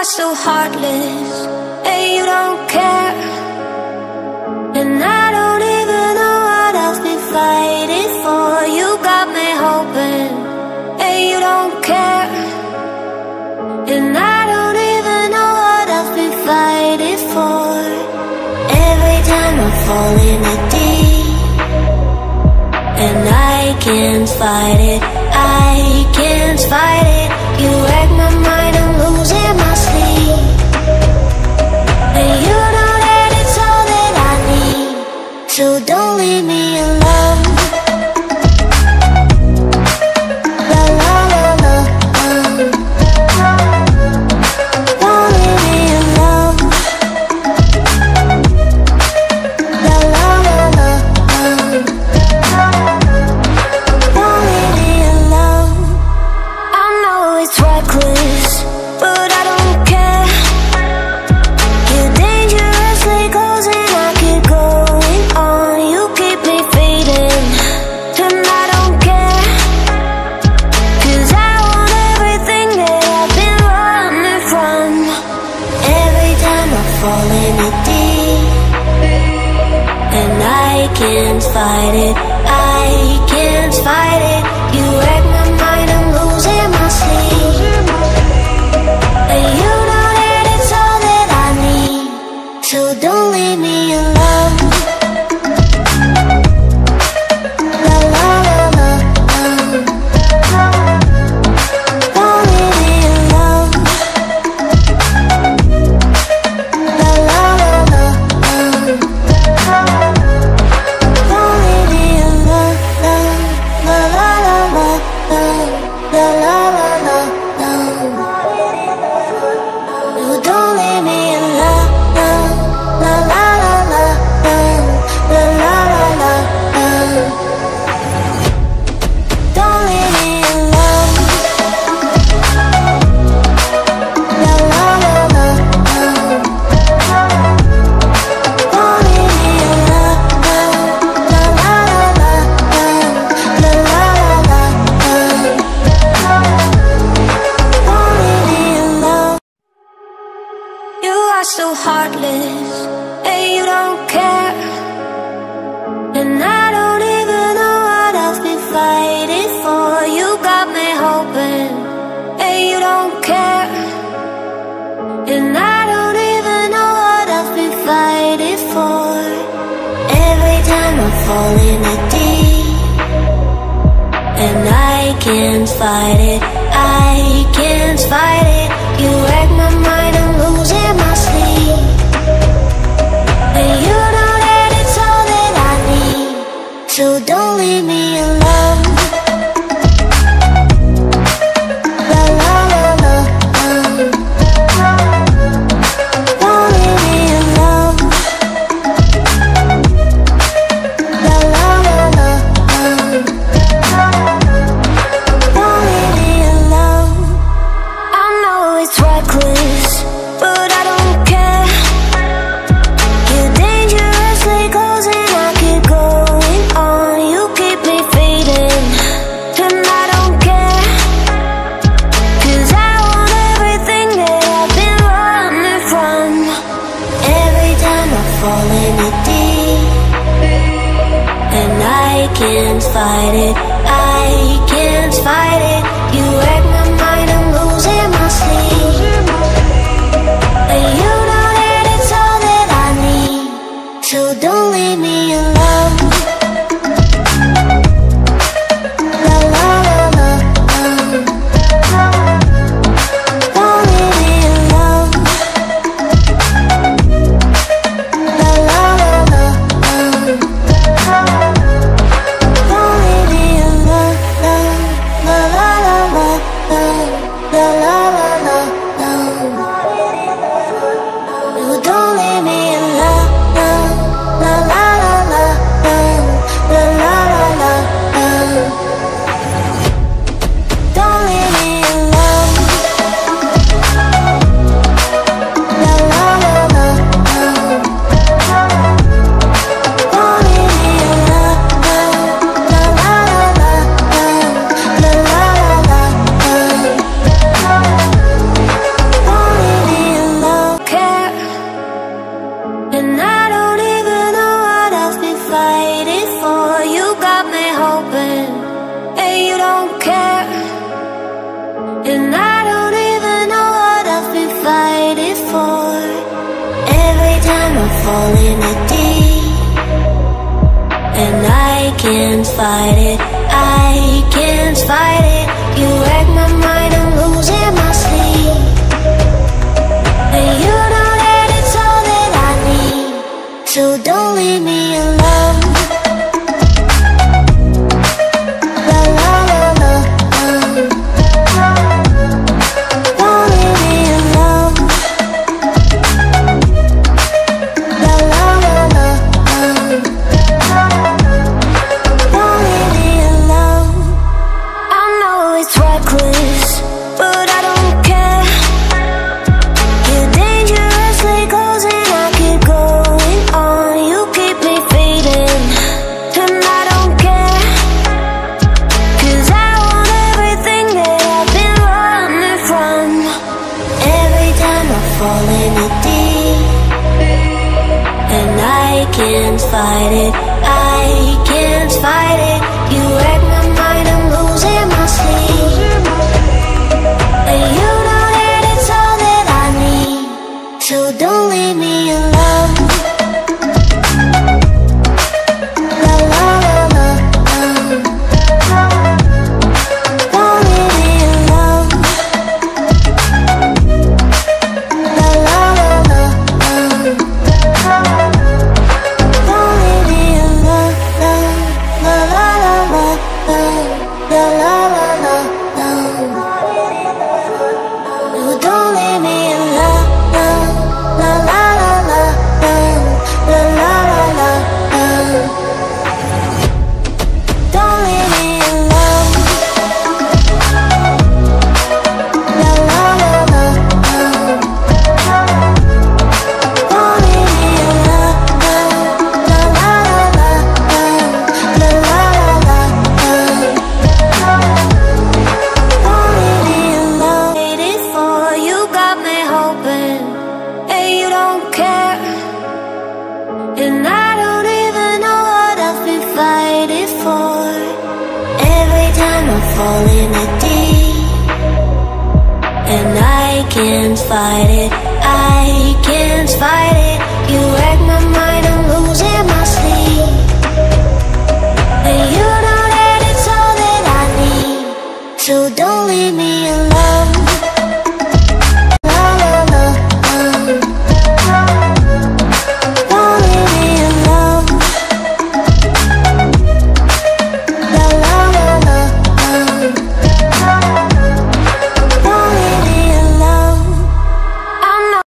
are so heartless and you don't care, and I don't even know what I've been fighting for. You got me hoping and you don't care, and I don't even know what I've been fighting for. Every time I fall in the deep and I can't fight it, I can't fight it. You wreck my mind, I'm losing my sleep, and you know that it's all that I need. So don't leave me alone. La la la la, don't leave me alone. La la la la, don't leave me alone. I know it's reckless, but I don't care. You're dangerously close and I keep going on. You keep me fading and I don't care, cause I want everything that I've been running from. Every time I fall in the deep and I can't fight it, I can't fight it. You wreck my mind, I'm losing my sleep, and you know that it's all that I need. So don't leave me alone. La la la la la, don't leave me alone. La la la la la, don't leave me alone. La la la la la, la la la la la. No, don't leave me alone. La la la la la, la la la la la. Don't leave me alone. La la la la la, don't leave me alone. La la la la la, la la la la la, don't leave me alone. You are so heartless and you don't care, and I don't even know what I've been fighting for. You got me hoping and you don't care, and I don't even know what I've been fighting for. Every time I fall in the deep and I can't fight it, I can't fight it. You wreck my mind, I'm losing my sleep, and you know that it's all that I need. So don't leave me alone. La la la la la, don't leave me alone. La la la la la, don't leave me alone. I know it's reckless, but I don't care. You're dangerously close and I keep going on. You keep me fading and I don't care, cause I want everything that I've been running from. Every time I fall in the deep and I can't fight it, I can't fight it. You wreck my mind, I'm losing my sleep, and you know that it's all that I need. So don't leave me alone. La la la la la, don't leave me alone. La la la la la, don't leave me alone. La la la la la, la la la la la. No, don't leave me alone. La la la la la, la la la la la. Don't leave me alone. La la la la la, don't leave me alone. La la la la la, la la la la la. and I don't even know what I've been fighting for. Every time I fall in a deep, and I can't fight it, I can't fight it. You wreck my mind, I'm losing my sleep, and you know that it's all that I need, so don't leave me alone. Can't fight it, I can't fight it. You wreck my mind.